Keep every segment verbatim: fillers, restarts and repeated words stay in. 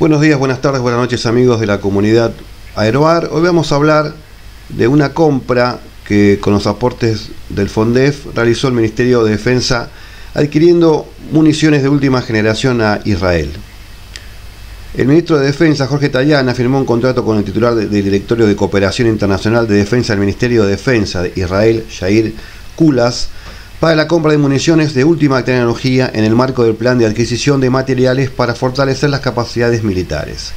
Buenos días, buenas tardes, buenas noches amigos de la comunidad AeroAr. Hoy vamos a hablar de una compra que con los aportes del FONDEF realizó el Ministerio de Defensa adquiriendo municiones de última generación a Israel. El Ministro de Defensa, Jorge Taiana, firmó un contrato con el titular del Directorio de Cooperación Internacional de Defensa del Ministerio de Defensa de Israel, Yair Kulas, para la compra de municiones de última tecnología en el marco del plan de adquisición de materiales para fortalecer las capacidades militares.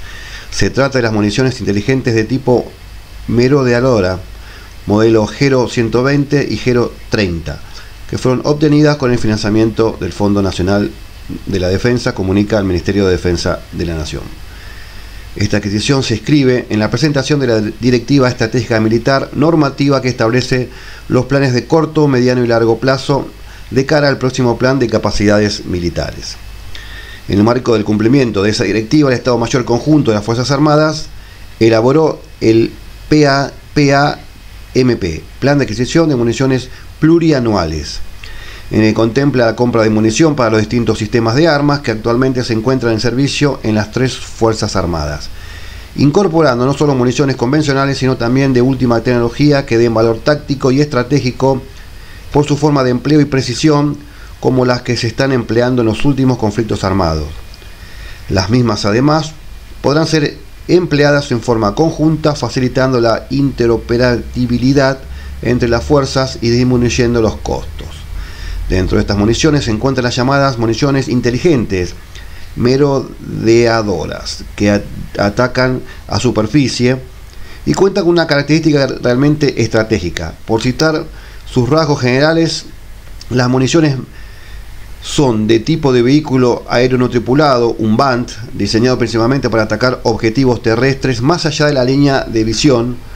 Se trata de las municiones inteligentes de tipo merodeadora, modelo Hero ciento veinte y Hero treinta, que fueron obtenidas con el financiamiento del Fondo Nacional de la Defensa, comunica el Ministerio de Defensa de la Nación. Esta adquisición se inscribe en la presentación de la Directiva Estratégica Militar normativa que establece los planes de corto, mediano y largo plazo de cara al próximo plan de capacidades militares. En el marco del cumplimiento de esa directiva, el Estado Mayor Conjunto de las Fuerzas Armadas elaboró el P A P A M P, Plan de Adquisición de Municiones Plurianuales, en el que contempla la compra de munición para los distintos sistemas de armas que actualmente se encuentran en servicio en las tres Fuerzas Armadas, incorporando no solo municiones convencionales, sino también de última tecnología que den valor táctico y estratégico por su forma de empleo y precisión, como las que se están empleando en los últimos conflictos armados. Las mismas, además, podrán ser empleadas en forma conjunta, facilitando la interoperabilidad entre las fuerzas y disminuyendo los costos. Dentro de estas municiones se encuentran las llamadas municiones inteligentes, merodeadoras, que atacan a superficie y cuentan con una característica realmente estratégica. Por citar sus rasgos generales, las municiones son de tipo de vehículo aéreo no tripulado, un BANT, diseñado principalmente para atacar objetivos terrestres más allá de la línea de visión.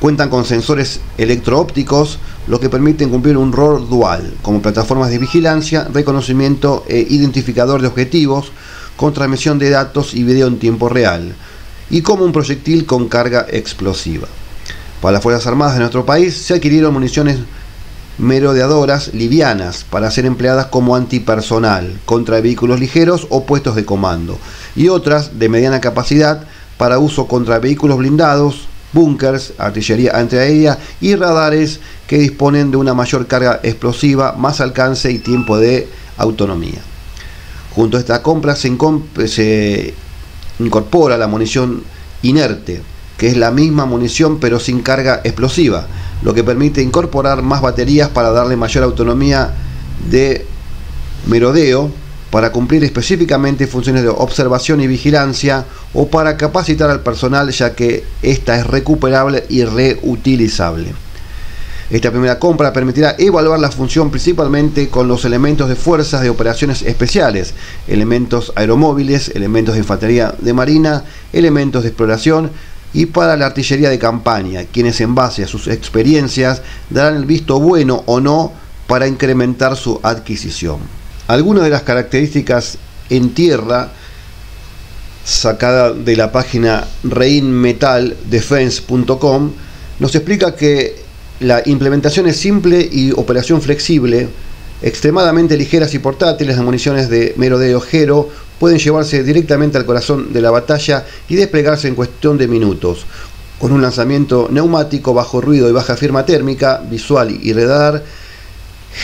Cuentan con sensores electroópticos, lo que permiten cumplir un rol dual, como plataformas de vigilancia, reconocimiento e identificador de objetivos, con transmisión de datos y video en tiempo real, y como un proyectil con carga explosiva. Para las Fuerzas Armadas de nuestro país se adquirieron municiones merodeadoras livianas para ser empleadas como antipersonal, contra vehículos ligeros o puestos de comando, y otras de mediana capacidad para uso contra vehículos blindados, búnkers, artillería antiaérea y radares que disponen de una mayor carga explosiva, más alcance y tiempo de autonomía. Junto a esta compra se, se incorpora la munición inerte, que es la misma munición pero sin carga explosiva, lo que permite incorporar más baterías para darle mayor autonomía de merodeo, para cumplir específicamente funciones de observación y vigilancia o para capacitar al personal, ya que esta es recuperable y reutilizable. Esta primera compra permitirá evaluar la función principalmente con los elementos de fuerzas de operaciones especiales, elementos aeromóviles, elementos de infantería de marina, elementos de exploración y para la artillería de campaña, quienes en base a sus experiencias darán el visto bueno o no para incrementar su adquisición. Algunas de las características en tierra, sacada de la página Rheinmetall Defense punto com, nos explica que la implementación es simple y operación flexible. Extremadamente ligeras y portátiles, las municiones de merodeo Hero pueden llevarse directamente al corazón de la batalla y desplegarse en cuestión de minutos, con un lanzamiento neumático, bajo ruido y baja firma térmica, visual y radar.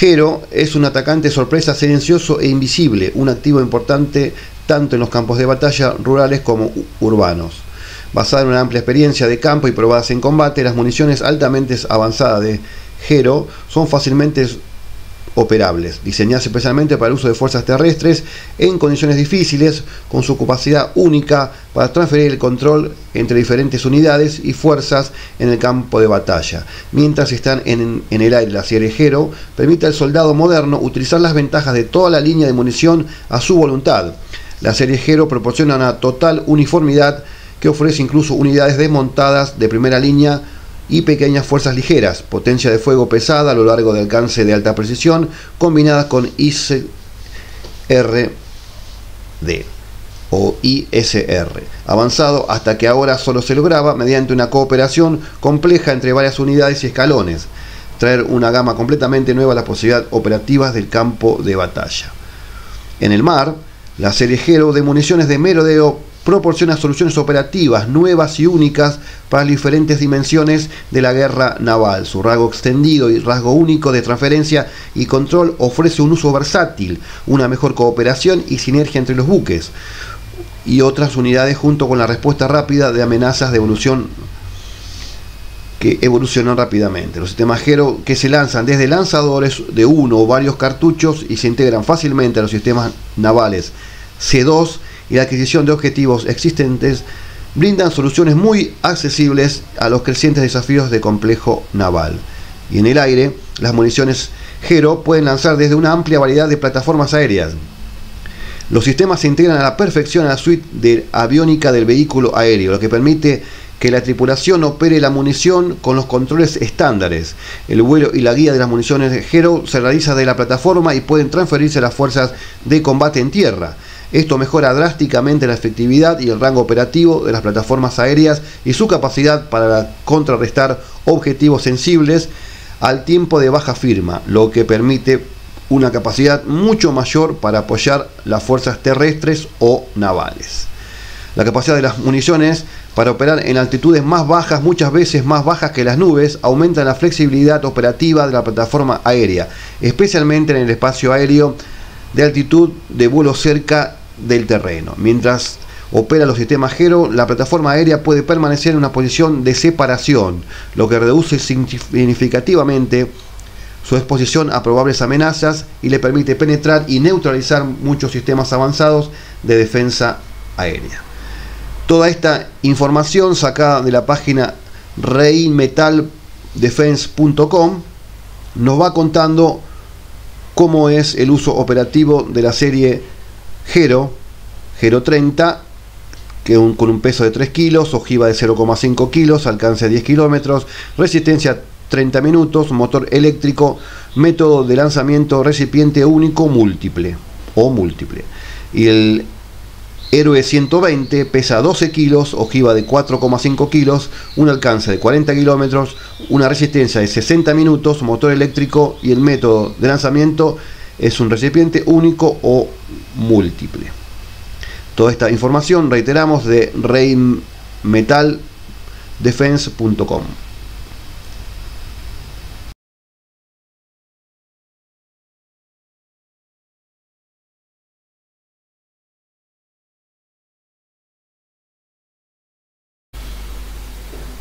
Hero es un atacante sorpresa silencioso e invisible, un activo importante tanto en los campos de batalla rurales como urbanos. Basada en una amplia experiencia de campo y probadas en combate, las municiones altamente avanzadas de Hero son fácilmente operables, diseñadas especialmente para el uso de fuerzas terrestres en condiciones difíciles, con su capacidad única para transferir el control entre diferentes unidades y fuerzas en el campo de batalla. Mientras están en, en el aire, la serie Hero permite al soldado moderno utilizar las ventajas de toda la línea de munición a su voluntad. La serie Hero proporciona una total uniformidad que ofrece incluso unidades desmontadas de primera línea y pequeñas fuerzas ligeras, potencia de fuego pesada a lo largo de alcance de alta precisión, combinadas con I S R D o I S R, avanzado hasta que ahora solo se lograba mediante una cooperación compleja entre varias unidades y escalones, traer una gama completamente nueva a las posibilidades operativas del campo de batalla. En el mar, la serie Hero de municiones de merodeo proporciona soluciones operativas nuevas y únicas para las diferentes dimensiones de la guerra naval. Su rasgo extendido y rasgo único de transferencia y control ofrece un uso versátil, una mejor cooperación y sinergia entre los buques y otras unidades, junto con la respuesta rápida de amenazas de evolución que evolucionan rápidamente. Los sistemas Hero, que se lanzan desde lanzadores de uno o varios cartuchos y se integran fácilmente a los sistemas navales C dos y la adquisición de objetivos existentes, brindan soluciones muy accesibles a los crecientes desafíos de complejo naval. Y en el aire, las municiones Hero pueden lanzar desde una amplia variedad de plataformas aéreas. Los sistemas se integran a la perfección a la suite de aviónica del vehículo aéreo, lo que permite que la tripulación opere la munición con los controles estándares. El vuelo y la guía de las municiones de Hero se realiza de la plataforma y pueden transferirse a las fuerzas de combate en tierra. Esto mejora drásticamente la efectividad y el rango operativo de las plataformas aéreas y su capacidad para contrarrestar objetivos sensibles al tiempo de baja firma, lo que permite una capacidad mucho mayor para apoyar las fuerzas terrestres o navales. La capacidad de las municiones para operar en altitudes más bajas, muchas veces más bajas que las nubes, aumenta la flexibilidad operativa de la plataforma aérea, especialmente en el espacio aéreo de altitud de vuelo cerca del terreno. Mientras opera los sistemas Hero, la plataforma aérea puede permanecer en una posición de separación, lo que reduce significativamente su exposición a probables amenazas y le permite penetrar y neutralizar muchos sistemas avanzados de defensa aérea. Toda esta información sacada de la página Rheinmetall Defense punto com nos va contando cómo es el uso operativo de la serie Hero, Hero treinta, que un, con un peso de tres kilos, ojiva de cero coma cinco kilos, alcance de diez kilómetros, resistencia treinta minutos, motor eléctrico, método de lanzamiento recipiente único múltiple o múltiple. Y el Héroe ciento veinte pesa doce kilos, ojiva de cuatro coma cinco kilos, un alcance de cuarenta kilómetros, una resistencia de sesenta minutos, motor eléctrico y el método de lanzamiento es un recipiente único o múltiple. Toda esta información, reiteramos, de Rheinmetall Defense punto com.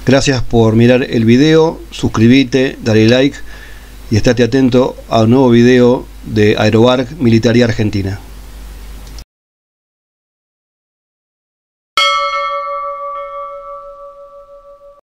Gracias por mirar el video, suscríbete, dale like y estate atento a un nuevo video de AeroAr Militaría Argentina.